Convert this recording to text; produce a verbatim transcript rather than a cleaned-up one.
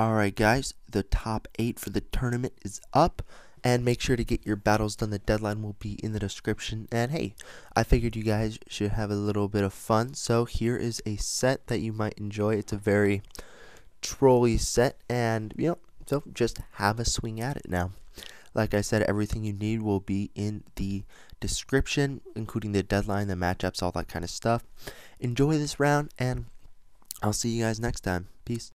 Alright guys, the top eight for the tournament is up, and make sure to get your battles done. The deadline will be in the description, and hey, I figured you guys should have a little bit of fun, so here is a set that you might enjoy. It's a very trolly set, and you know, so just have a swing at it now. Like I said, everything you need will be in the description, including the deadline, the matchups, all that kind of stuff. Enjoy this round, and I'll see you guys next time. Peace.